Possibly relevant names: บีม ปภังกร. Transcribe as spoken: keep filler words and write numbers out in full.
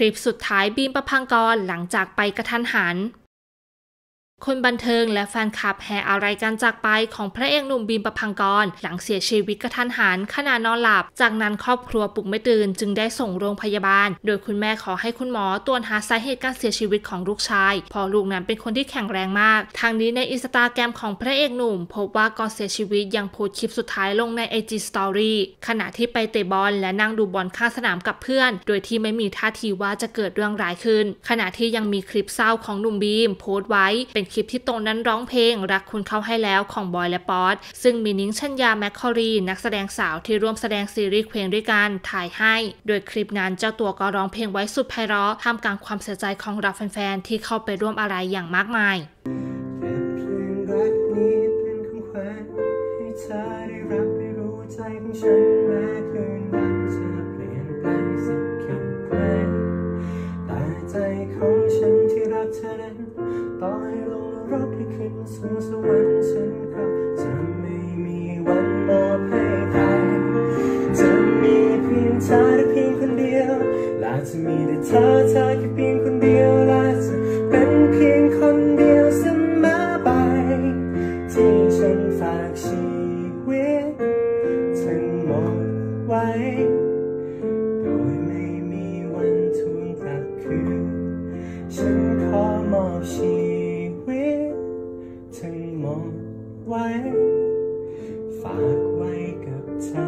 คลิปสุดท้ายบีมประภังกรหลังจากไปกระทันหันคนบันเทิงและแฟนคลับแห่อะไรกันจากไปของพระเอกหนุ่มบีมประภังกรหลังเสียชีวิตกระทันหันขณะนอนหลับจากนั้นครอบครัวปลุกไม่ตื่นจึงได้ส่งโรงพยาบาลโดยคุณแม่ขอให้คุณหมอตรวจหาสาเหตุการเสียชีวิตของลูกชายพอลูกนั้นเป็นคนที่แข็งแรงมากทางนี้ในอินสตาแกรมของพระเอกหนุ่มพบว่าก่อนเสียชีวิตยังโพสต์คลิปสุดท้ายลงใน ไอ จี Story ขณะที่ไปเตะบอลและนั่งดูบอลข้างสนามกับเพื่อนโดยที่ไม่มีท่าทีว่าจะเกิดเรื่องร้ายขึ้นขณะที่ยังมีคลิปเศร้าของหนุ่มบีมโพสต์ไว้เป็นคลิปที่ตรงนั้นร้องเพลงรักคุณเข้าให้แล้วของบอยและป๊อตซึ่งมีนิ้งชัญญาแมคคอรีนักแสดงสาวที่ร่วมแสดงซีรีส์เพลงด้วยกันถ่ายให้โดยคลิปนั้นเจ้าตัวก็ร้องเพลงไว้สุดไพเราะท่ามกลางความเสียใจของเราแฟนๆที่เข้าไปร่วมอะไรอย่างมากมายต่อให้ลงรกให้ขึ้นสู่สวรรค์ฉันก็จะไม่มีวันมอบให้ใครจะมีเพียงเธอได้เพียงคนเดียวและจะมีแต่เธอเธอแค่เพียงคนเดียวและจะเป็นเพียงคนเดียวเสมอไปที่ฉันฝากชีวิตทั้งหมดไว้โดยไม่มีวันทวงกลับคืนฉันขอมอบชีวิตทั้งหมดไว้ฝากไว้กับเธอ